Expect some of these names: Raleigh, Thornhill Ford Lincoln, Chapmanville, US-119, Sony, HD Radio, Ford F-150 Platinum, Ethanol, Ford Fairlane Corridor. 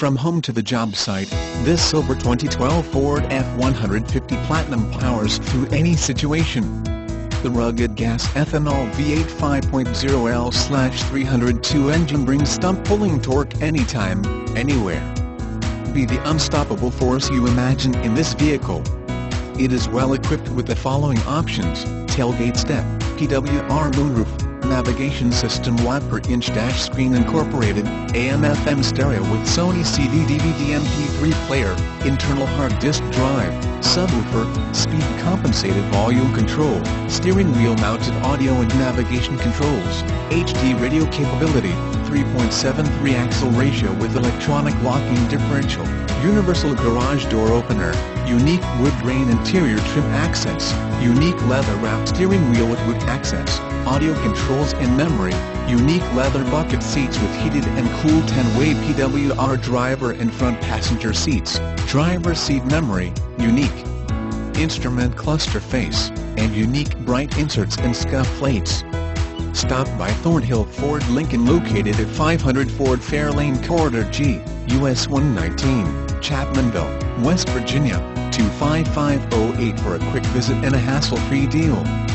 From home to the job site, this silver 2012 Ford F-150 Platinum powers through any situation. The rugged gas ethanol V8 5.0L/302 engine brings stump-pulling torque anytime, anywhere. Be the unstoppable force you imagine in this vehicle. It is well equipped with the following options: tailgate step, PWR moonroof, navigation system, watt-per-inch dash screen incorporated, AM/FM stereo with Sony CD/DVD MP3 player, internal hard disk drive, subwoofer, speed-compensated volume control, steering wheel-mounted audio and navigation controls, HD radio capability, 3.73 axle ratio with electronic locking differential, universal garage door opener, unique wood grain interior trim accents, unique leather-wrapped steering wheel with wood accents, audio controls and memory, unique leather bucket seats with heated and cooled 10-way PWR driver and front passenger seats, driver seat memory, unique instrument cluster face, and unique bright inserts and scuff plates. Stop by Thornhill Ford Lincoln, located at 500 Ford Fairlane Corridor G, US-119, Chapmanville, West Virginia, 25508 for a quick visit and a hassle-free deal.